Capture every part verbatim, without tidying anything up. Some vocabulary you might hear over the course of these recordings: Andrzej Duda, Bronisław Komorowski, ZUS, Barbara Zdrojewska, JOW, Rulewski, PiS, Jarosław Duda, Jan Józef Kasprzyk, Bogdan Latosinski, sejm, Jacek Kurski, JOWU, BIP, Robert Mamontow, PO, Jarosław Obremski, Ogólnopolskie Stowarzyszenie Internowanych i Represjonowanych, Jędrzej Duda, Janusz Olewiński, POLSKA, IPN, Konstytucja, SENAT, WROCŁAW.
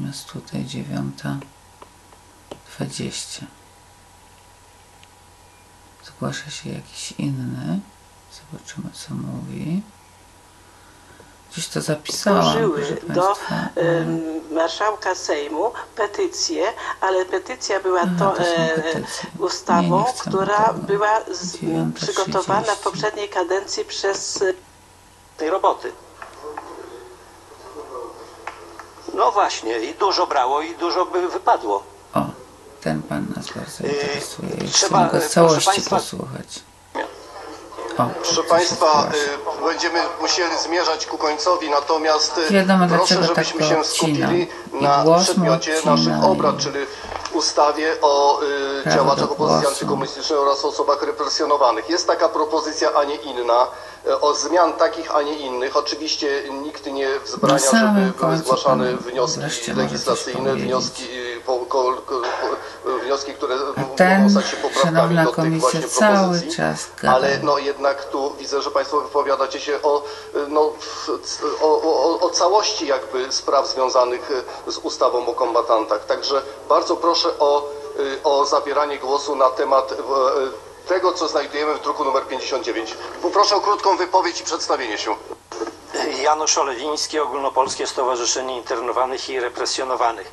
Natomiast tutaj dziewiąta dwadzieścia. Zgłasza się jakiś inny. Zobaczymy, co mówi. Gdzieś to zapisałam. Złożyły do y, marszałka Sejmu petycję, ale petycja była Aha, to, to e, ustawą, nie, nie która tego. była z, przygotowana w poprzedniej kadencji przez tej roboty. No właśnie, i dużo brało, i dużo by wypadło. O, ten pan nas bardzo interesuje. Yy, trzeba go z całości państwa, posłuchać. O, proszę Państwa, będziemy musieli zmierzać ku końcowi, natomiast wiadomo, proszę, żebyśmy tak się skupili na przedmiocie naszych obrad, czyli ustawie o y, działaczach opozycji antykomunistycznej oraz osobach represjonowanych. Jest taka propozycja, a nie inna, o zmian takich, a nie innych. Oczywiście nikt nie wzbrania, żeby były zgłaszane wnioski legislacyjne, wnioski, po, ko, ko, wnioski, które mogą stać się poprawkami do tych właśnie propozycji, czas, ale no jednak tu widzę, że Państwo wypowiadacie się o, no, o, o, o całości jakby spraw związanych z ustawą o kombatantach. Także bardzo proszę o, o zabieranie głosu na temat tego, co znajdujemy w druku numer pięćdziesiąt dziewięć. Poproszę o krótką wypowiedź i przedstawienie się. Janusz Olewiński, Ogólnopolskie Stowarzyszenie Internowanych i Represjonowanych.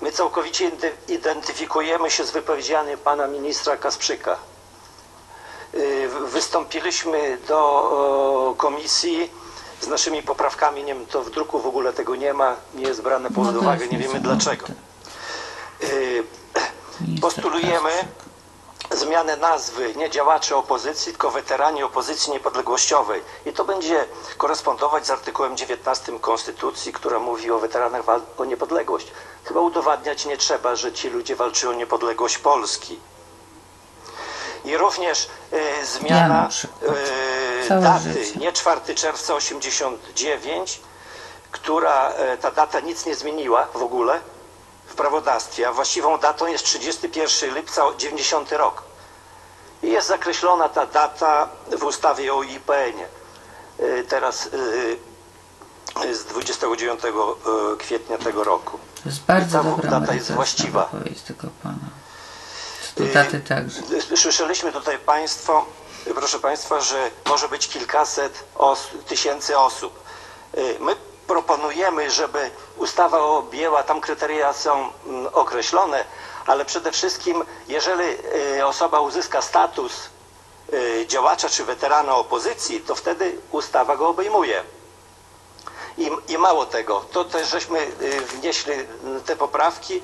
My całkowicie identyfikujemy się z wypowiedziami pana ministra Kasprzyka. Wystąpiliśmy do komisji z naszymi poprawkami, nie wiem, to w druku w ogóle tego nie ma, nie jest brane pod uwagę, nie wiemy dlaczego. Postulujemy zmianę nazwy, nie działacze opozycji, tylko weterani opozycji niepodległościowej. I to będzie korespondować z artykułem dziewiętnastym Konstytucji, która mówi o weteranach o niepodległość. Chyba udowadniać nie trzeba, że ci ludzie walczyli o niepodległość Polski. I również e, zmiana e, daty, nie czwartego czerwca osiemdziesiątego dziewiątego, która e, ta data nic nie zmieniła w ogóle w prawodawstwie, a właściwą datą jest trzydziestego pierwszego lipca dziewięćdziesiątego rok. I jest zakreślona ta data w ustawie o I P N-ie, e, teraz e, z dwudziestego dziewiątego kwietnia tego roku. To jest bardzo ta dobra data jest właściwa. Tego pana. Słyszeliśmy tutaj Państwo, proszę Państwa, że może być kilkaset osób, tysięcy osób. My proponujemy, żeby ustawa objęła, tam kryteria są określone, ale przede wszystkim, jeżeli osoba uzyska status działacza czy weterana opozycji, to wtedy ustawa go obejmuje. I, i mało tego, to też żeśmy wnieśli te poprawki.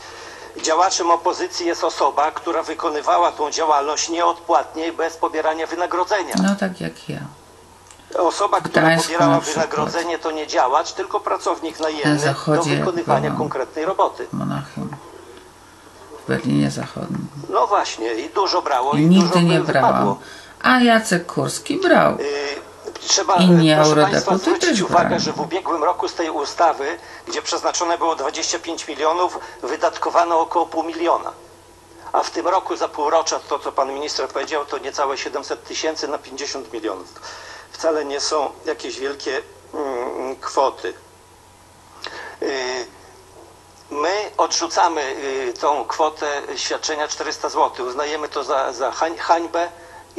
Działaczem opozycji jest osoba, która wykonywała tą działalność nieodpłatnie i bez pobierania wynagrodzenia. No tak jak ja. Osoba, która pobierała wynagrodzenie, to nie działacz, tylko pracownik najemny do wykonywania konkretnej roboty. Monachium. W Berlinie Zachodnim. No właśnie, i dużo brało. I, i nigdy dużo nie brałam. A Jacek Kurski brał. Y Trzeba, proszę Państwa, zwrócić uwagę, że w ubiegłym roku z tej ustawy, gdzie przeznaczone było dwadzieścia pięć milionów, wydatkowano około pół miliona. A w tym roku za półrocza, to co pan minister powiedział, to niecałe siedemset tysięcy na pięćdziesiąt milionów. Wcale nie są jakieś wielkie mm, kwoty. Yy, my odrzucamy yy, tą kwotę świadczenia czterysta złotych. Uznajemy to za, za hań, hańbę.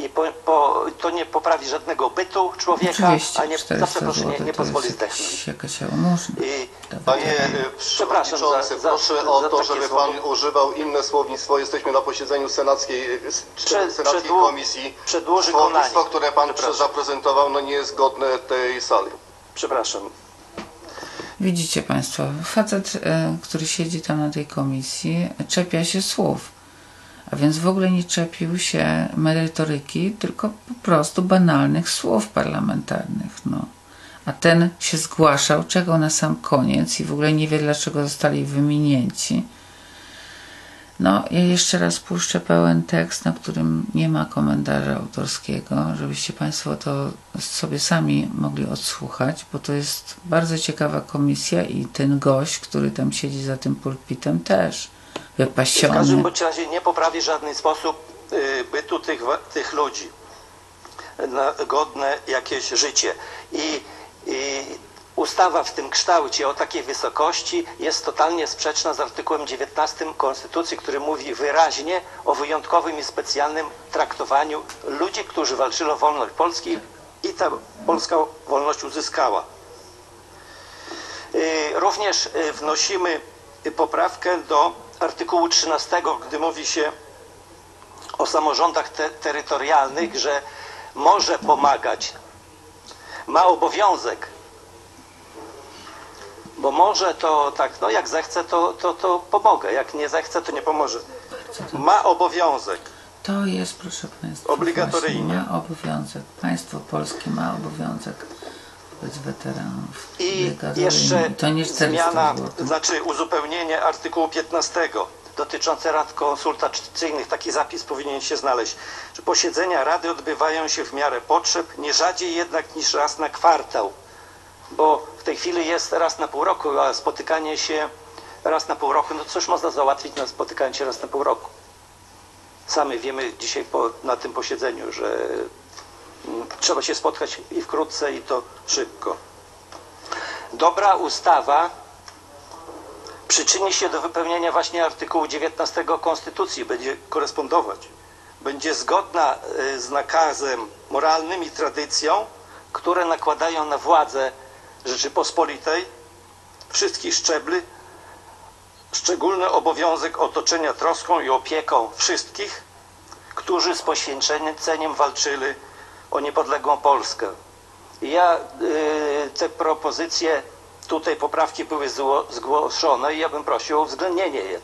I po, po, to nie poprawi żadnego bytu człowieka, a nie, za przeproszenie, nie, nie pozwoli zdechnąć. Panie Przewodniczący, za, proszę za, o za to, żeby słowa. Pan używał inne słownictwo. Jesteśmy na posiedzeniu senackiej, Prze, senackiej przedłu, komisji. Słownictwo, które Pan zaprezentował, no nie jest godne tej sali. Przepraszam. Widzicie Państwo, facet, który siedzi tam na tej komisji, czepia się słów. A więc w ogóle nie czepił się merytoryki, tylko po prostu banalnych słów parlamentarnych. No. A ten się zgłaszał, czego na sam koniec i w ogóle nie wie, dlaczego zostali wymienięci. No, ja jeszcze raz puszczę pełen tekst, na którym nie ma komentarza autorskiego, żebyście Państwo to sobie sami mogli odsłuchać, bo to jest bardzo ciekawa komisja i ten gość, który tam siedzi za tym pulpitem, też. Wypasiony. W każdym bądź razie nie poprawi w żaden sposób bytu tych, tych ludzi na godne jakieś życie. I, i Ustawa w tym kształcie, o takiej wysokości, jest totalnie sprzeczna z artykułem dziewiętnastym Konstytucji, który mówi wyraźnie o wyjątkowym i specjalnym traktowaniu ludzi, którzy walczyli o wolność Polski i ta polska wolność uzyskała. Również wnosimy poprawkę do artykułu trzynastego, gdy mówi się o samorządach te- terytorialnych, że może pomagać, ma obowiązek, bo może to tak, no jak zechce, to, to, to pomogę, jak nie zechce, to nie pomoże. Ma obowiązek. To jest, proszę Państwa, obligatoryjnie. Ma obowiązek. Państwo polskie ma obowiązek wobec weteranów. I jeszcze to nie zmiana, znaczy uzupełnienie artykułu piętnastego dotyczące rad konsultacyjnych. Taki zapis powinien się znaleźć, że posiedzenia rady odbywają się w miarę potrzeb, nie rzadziej jednak niż raz na kwartał. Bo w tej chwili jest raz na pół roku, a spotykanie się raz na pół roku, no cóż można załatwić na spotykanie się raz na pół roku. Sami wiemy dzisiaj po, na tym posiedzeniu, że trzeba się spotkać i wkrótce, i to szybko. Dobra ustawa przyczyni się do wypełnienia właśnie artykułu dziewiętnastego Konstytucji, będzie korespondować. Będzie zgodna z nakazem moralnym i tradycją, które nakładają na władzę Rzeczypospolitej wszystkich szczebli szczególny obowiązek otoczenia troską i opieką wszystkich, którzy z poświęceniem walczyli o niepodległą Polskę. Ja y, te propozycje, tutaj poprawki były zło, zgłoszone i ja bym prosił o uwzględnienie je.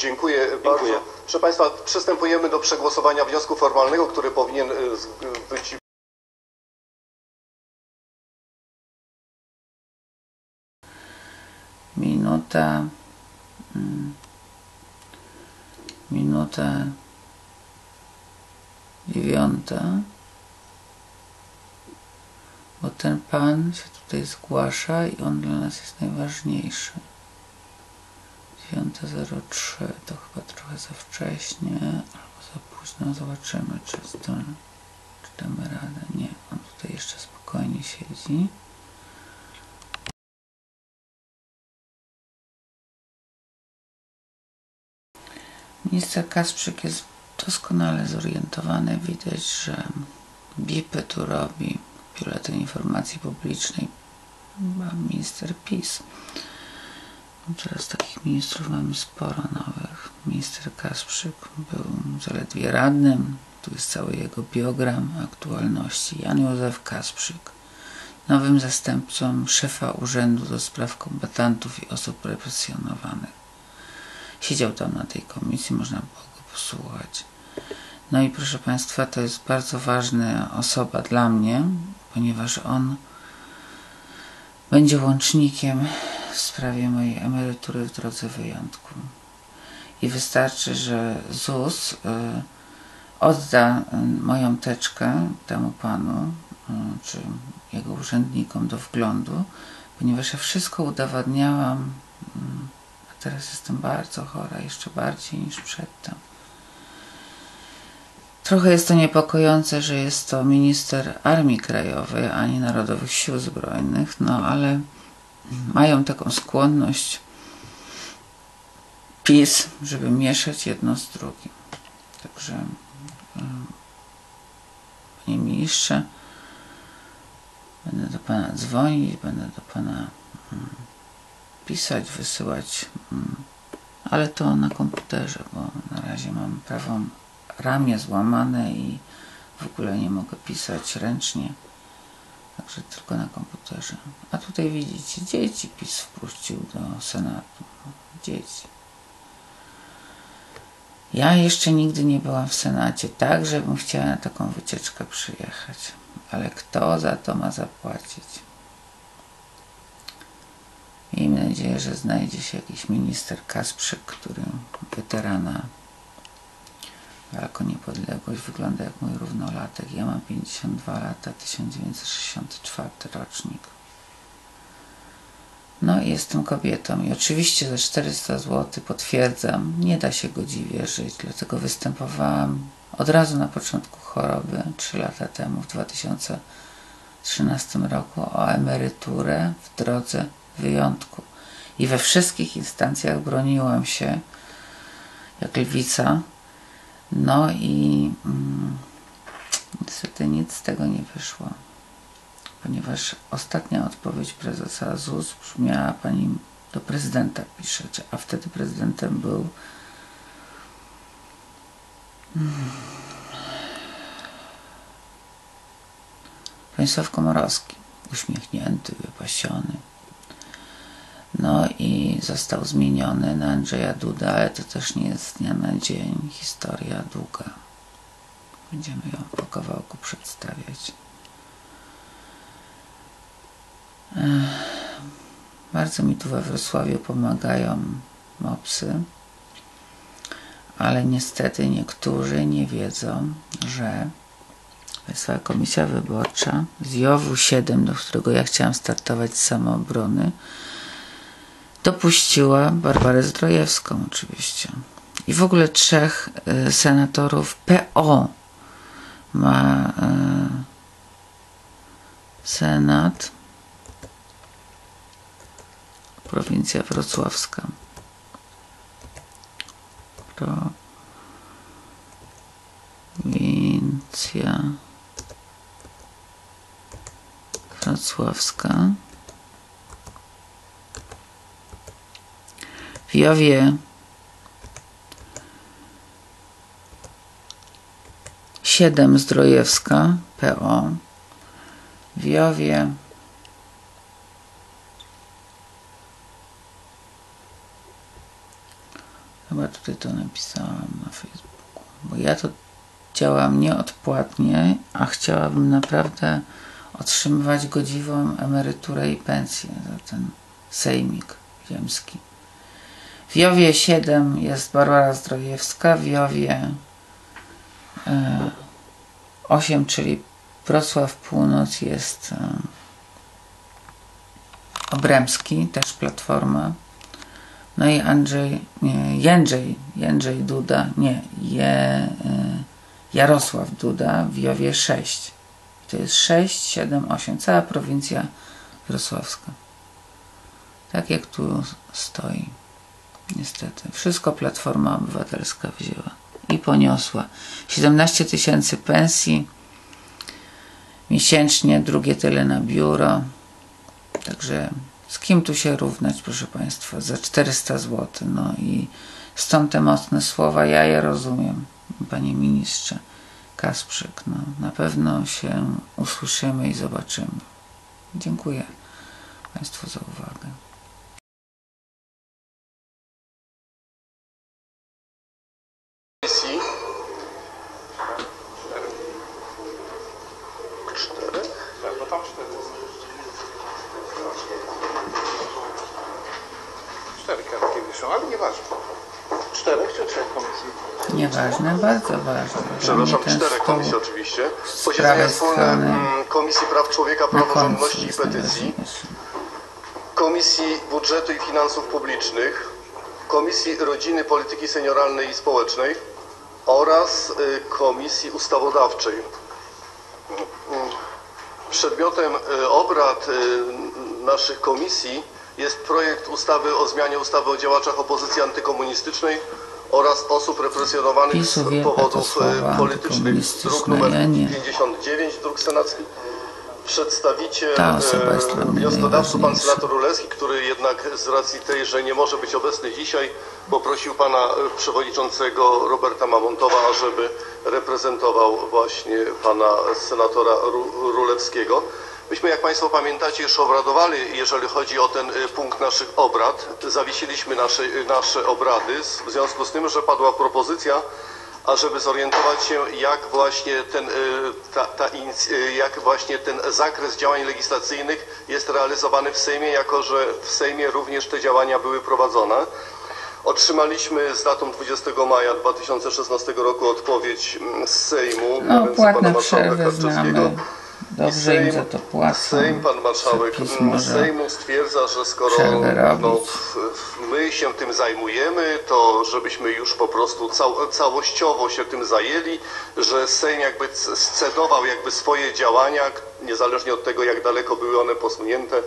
Dziękuję, Dziękuję bardzo. Proszę Państwa, przystępujemy do przegłosowania wniosku formalnego, który powinien być... Minuta... Minuta... Dziewiąta. Bo ten pan się tutaj zgłasza i on dla nas jest najważniejszy. dziewiąta zero trzy to chyba trochę za wcześnie albo za późno. Zobaczymy, czy, zdolny, czy damy radę. Nie, on tutaj jeszcze spokojnie siedzi. Minister Kasprzyk jest doskonale zorientowany. Widać, że B I P tu robi, Biuletyn Informacji Publicznej, ma minister PiS. Teraz takich ministrów mamy sporo nowych. Minister Kasprzyk był zaledwie radnym. Tu jest cały jego biogram aktualności. Jan Józef Kasprzyk. Nowym zastępcą szefa Urzędu do Spraw Kombatantów i Osób Represjonowanych. Siedział tam na tej komisji, można było go posłuchać. No i proszę Państwa, to jest bardzo ważna osoba dla mnie, ponieważ on będzie łącznikiem w sprawie mojej emerytury w drodze wyjątku. I wystarczy, że ZUS y, odda moją teczkę temu panu, y, czy jego urzędnikom do wglądu, ponieważ ja wszystko udowadniałam, y, a teraz jestem bardzo chora, jeszcze bardziej niż przedtem. Trochę jest to niepokojące, że jest to minister Armii Krajowej, a nie Narodowych Sił Zbrojnych, no ale mają taką skłonność PiS, żeby mieszać jedno z drugim. Także, panie ministrze, będę do pana dzwonić, będę do pana pisać, wysyłać, ale to na komputerze, bo na razie mam prawą ramię złamane i w ogóle nie mogę pisać ręcznie. Także tylko na komputerze. A tutaj widzicie, dzieci PiS wpuścił do Senatu. Dzieci. Ja jeszcze nigdy nie byłam w Senacie, tak żebym chciała na taką wycieczkę przyjechać. Ale kto za to ma zapłacić? Miejmy nadzieję, że znajdzie się jakiś minister Kasprzyk, który weterana jako niepodległość wygląda jak mój równolatek. Ja mam pięćdziesiąt dwa lata, tysiąc dziewięćset sześćdziesiąty czwarty rocznik. No i jestem kobietą i oczywiście za czterysta złotych potwierdzam, nie da się godziwie żyć, dlatego występowałam od razu na początku choroby, trzy lata temu, w dwa tysiące trzynastym roku o emeryturę w drodze wyjątku. I we wszystkich instancjach broniłam się jak lwica. No i mm, niestety nic z tego nie wyszło, ponieważ ostatnia odpowiedź prezesa Z U S brzmiała: pani do prezydenta piszecie, a wtedy prezydentem był hmm, Bronisław Komorowski, uśmiechnięty, wypasiony. No i został zmieniony na Andrzeja Duda, ale to też nie jest z dnia na dzień, historia długa. Będziemy ją po kawałku przedstawiać. Ech. Bardzo mi tu we Wrocławiu pomagają mopsy, ale niestety niektórzy nie wiedzą, że Państwowa Komisja Wyborcza z J O W U siedem, do którego ja chciałam startować z samoobrony, dopuściła Barbarę Zdrojewską oczywiście. I w ogóle trzech y, senatorów P O ma y, Senat, prowincja wrocławska. Prowincja wrocławska. W Jowie siedem Zdrojewska, P O. W Jowie chyba tutaj to napisałam na Facebooku, bo ja to działam nieodpłatnie, a chciałabym naprawdę otrzymywać godziwą emeryturę i pensję za ten sejmik ziemski. W Jowie siedem jest Barbara Zdrojewska, w Jowie osiem, czyli Wrocław Północ, jest Obremski, też Platforma. No i Andrzej, nie, Jędrzej, Jędrzej Duda, nie, Je, Jarosław Duda w Jowie sześć. To jest sześć, siedem, osiem, cała prowincja wrocławska. Tak jak tu stoi. Niestety. Wszystko Platforma Obywatelska wzięła i poniosła. siedemnaście tysięcy pensji miesięcznie, drugie tyle na biuro. Także z kim tu się równać, proszę Państwa? Za czterysta złotych. No i stąd te mocne słowa. Ja je rozumiem, Panie Ministrze Kasprzyk. No, na pewno się usłyszymy i zobaczymy. Dziękuję Państwu za uwagę. Nieważne, bardzo ważne. Przepraszam, czterech komisji oczywiście. Posiedzenia wspólne Komisji Praw Człowieka, Praworządności i Petycji, Komisji Budżetu i Finansów Publicznych, Komisji Rodziny, Polityki Senioralnej i Społecznej oraz Komisji Ustawodawczej. Przedmiotem obrad naszych komisji jest projekt ustawy o zmianie ustawy o działaczach opozycji antykomunistycznej oraz osób represjonowanych z powodów politycznych, druk numer pięćdziesiąt dziewięć, druk senacki. Przedstawicie wnioskodawców, pan senator Rulewski, który jednak z racji tej, że nie może być obecny dzisiaj, poprosił pana przewodniczącego Roberta Mamontowa, żeby reprezentował właśnie pana senatora Rulewskiego. Myśmy, jak Państwo pamiętacie, już obradowali, jeżeli chodzi o ten punkt naszych obrad. Zawiesiliśmy nasze, nasze obrady w związku z tym, że padła propozycja, ażeby zorientować się, jak właśnie ten, ta, ta, jak właśnie ten zakres działań legislacyjnych jest realizowany w Sejmie, jako że w Sejmie również te działania były prowadzone. Otrzymaliśmy z datą dwudziestego maja dwa tysiące szesnastego roku odpowiedź z Sejmu, no, płatne przerwy znamy. Dobrze Sejm, im za to płacą. Sejm, pan marszałek Sejmu stwierdza, że skoro no, my się tym zajmujemy, to żebyśmy już po prostu cał, całościowo się tym zajęli, że Sejm jakby scedował jakby swoje działania, niezależnie od tego, jak daleko były one posunięte,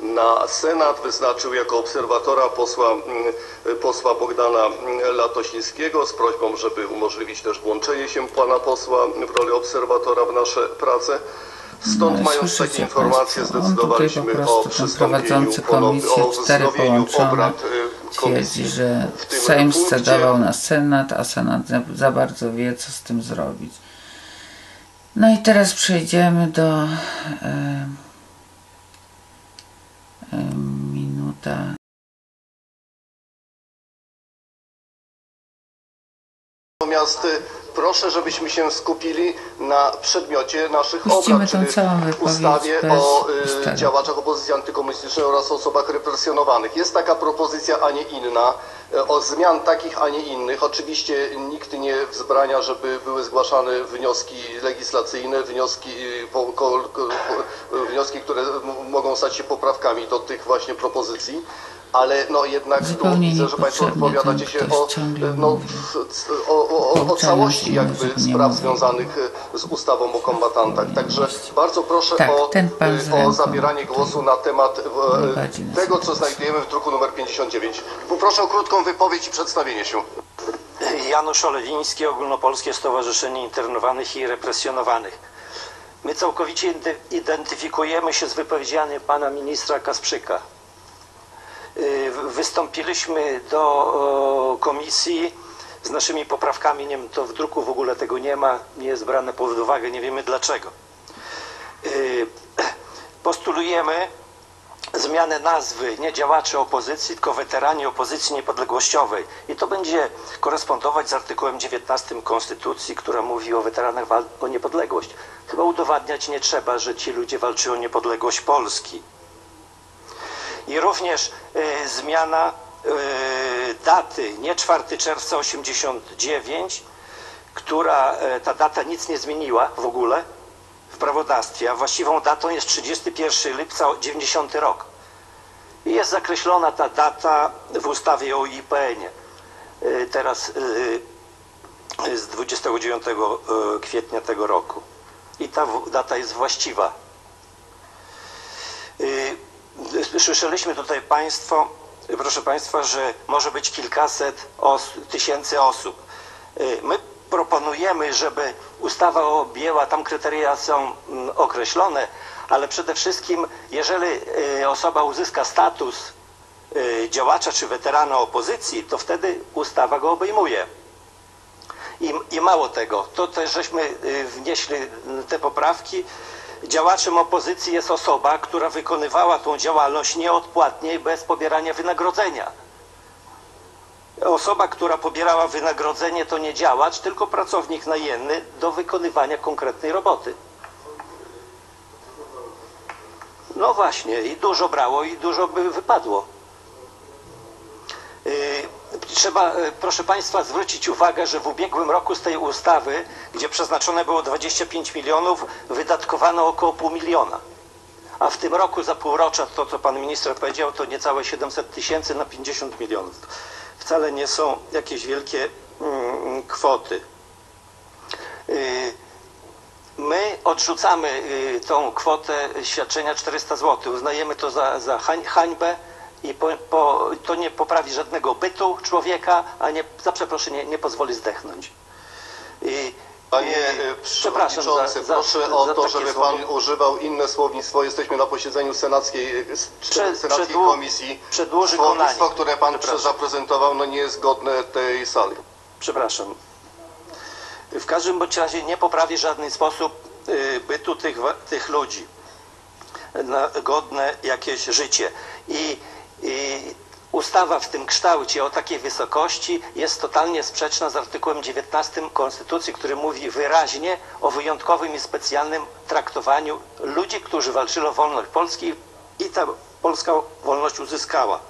na Senat, wyznaczył jako obserwatora posła, posła Bogdana Latosińskiego z prośbą, żeby umożliwić też włączenie się pana posła w roli obserwatora w nasze prace. Stąd no, mając takie informacje zdecydowaliśmy po o przystąpieniu komisję, o wznowieniu obrad komisji. Że Sejm scedował na Senat, a Senat za, za bardzo wie, co z tym zrobić. No i teraz przejdziemy do... Yy, minuta. Natomiast proszę, żebyśmy się skupili na przedmiocie naszych Puścimy obrad, czyli ustawie o y, działaczach opozycji antykomunistycznej oraz osobach represjonowanych. Jest taka propozycja, a nie inna, o zmian takich, a nie innych. Oczywiście nikt nie wzbrania, żeby były zgłaszane wnioski legislacyjne, wnioski, po, ko, ko, wnioski, które mogą stać się poprawkami do tych właśnie propozycji. Ale no jednak tu widzę, że Państwo odpowiadacie się o, no, o, o, o całości jakby spraw związanych z ustawą o kombatantach. Także bardzo proszę tak, o, o zabieranie głosu na temat w, tego, co znajdujemy w druku nr pięćdziesiąt dziewięć. Poproszę o krótką wypowiedź i przedstawienie się. Janusz Olewiński, Ogólnopolskie Stowarzyszenie Internowanych i Represjonowanych. My całkowicie identyfikujemy się z wypowiedziami pana ministra Kasprzyka. Wystąpiliśmy do komisji z naszymi poprawkami, nie wiem, to w druku w ogóle tego nie ma, nie jest brane pod uwagę, nie wiemy dlaczego. Postulujemy zmianę nazwy, nie działaczy opozycji, tylko weterani opozycji niepodległościowej. I to będzie korespondować z artykułem dziewiętnastym Konstytucji, która mówi o weteranach o niepodległość. Chyba udowadniać nie trzeba, że ci ludzie walczyli o niepodległość Polski. I również y, zmiana y, daty, nie czwartego czerwca osiemdziesiątego dziewiątego, która y, ta data nic nie zmieniła w ogóle w prawodawstwie, a właściwą datą jest trzydziestego pierwszego lipca dziewięćdziesiątego rok. I jest zakreślona ta data w ustawie o I P N-ie, y, teraz y, z dwudziestego dziewiątego kwietnia tego roku. I ta w, data jest właściwa. Y, Słyszeliśmy tutaj Państwo, proszę Państwa, że może być kilkaset os tysięcy osób. My proponujemy, żeby ustawa objęła, tam kryteria są określone, ale przede wszystkim, jeżeli osoba uzyska status działacza czy weterana opozycji, to wtedy ustawa go obejmuje. I, i mało tego, to też żeśmy wnieśli te poprawki. Działaczem opozycji jest osoba, która wykonywała tą działalność nieodpłatnie i bez pobierania wynagrodzenia. Osoba, która pobierała wynagrodzenie, to nie działacz, tylko pracownik najemny do wykonywania konkretnej roboty. No właśnie, i dużo brało, i dużo by wypadło. Trzeba, proszę Państwa, zwrócić uwagę, że w ubiegłym roku z tej ustawy, gdzie przeznaczone było dwadzieścia pięć milionów, wydatkowano około pół miliona. A w tym roku za półrocza, to co Pan Minister powiedział, to niecałe siedemset tysięcy na pięćdziesiąt milionów. Wcale nie są jakieś wielkie mm, kwoty. Yy, my odrzucamy yy, tą kwotę świadczenia czterysta złotych. Uznajemy to za, za hań, hańbę. I po, po, to nie poprawi żadnego bytu człowieka, a nie, za przeproszenie, nie pozwoli zdechnąć. I, Panie i, Przewodniczący, za, proszę za, o za to, żeby słowa. Pan używał inne słownictwo. Jesteśmy na posiedzeniu senackiej, Prze, senackiej przedłu, komisji. Słownictwo, które Pan zaprezentował, no nie jest godne tej sali. Przepraszam. W każdym bądź razie nie poprawi w żaden sposób y, bytu tych, tych ludzi. Na godne jakieś życie. I I ustawa w tym kształcie, o takiej wysokości, jest totalnie sprzeczna z artykułem dziewiętnastym Konstytucji, który mówi wyraźnie o wyjątkowym i specjalnym traktowaniu ludzi, którzy walczyli o wolność Polski i ta polska wolność uzyskała.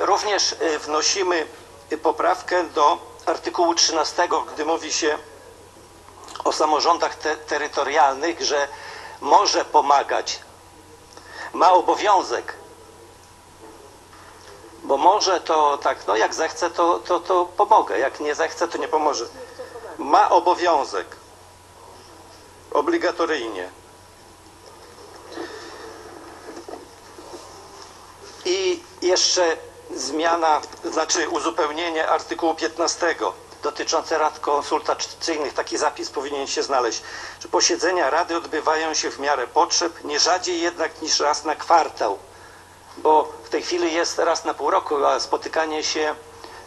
Również wnosimy poprawkę do artykułu trzynastego, gdy mówi się o, o samorządach te terytorialnych, że może pomagać, ma obowiązek, bo może to tak, no jak zechce, to, to, to pomogę, jak nie zechce, to nie pomoże. Ma obowiązek, obligatoryjnie. I jeszcze zmiana, znaczy uzupełnienie artykułu piętnastego dotyczące rad konsultacyjnych. Taki zapis powinien się znaleźć, że posiedzenia rady odbywają się w miarę potrzeb, nie rzadziej jednak niż raz na kwartał, bo w tej chwili jest raz na pół roku, a spotykanie się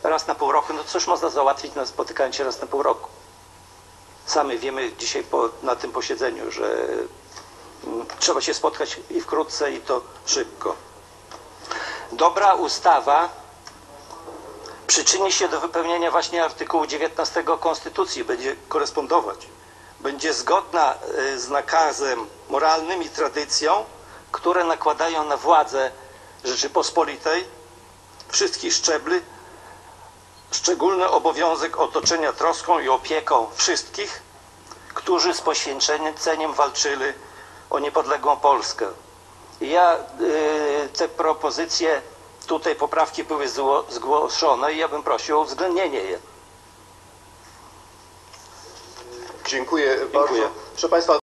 raz na pół roku, no cóż można załatwić na spotykanie się raz na pół roku. Sami wiemy dzisiaj po, na tym posiedzeniu, że trzeba się spotkać i wkrótce, i to szybko. Dobra ustawa przyczyni się do wypełnienia właśnie artykułu dziewiętnastego Konstytucji, będzie korespondować. Będzie zgodna z nakazem moralnym i tradycją, które nakładają na władzę Rzeczypospolitej wszystkich szczebli szczególny obowiązek otoczenia troską i opieką wszystkich, którzy z poświęceniem walczyli o niepodległą Polskę. Ja y, te propozycje, tutaj poprawki były zło, zgłoszone i ja bym prosił o uwzględnienie je. Dziękuję, Dziękuję. bardzo. Proszę Państwa.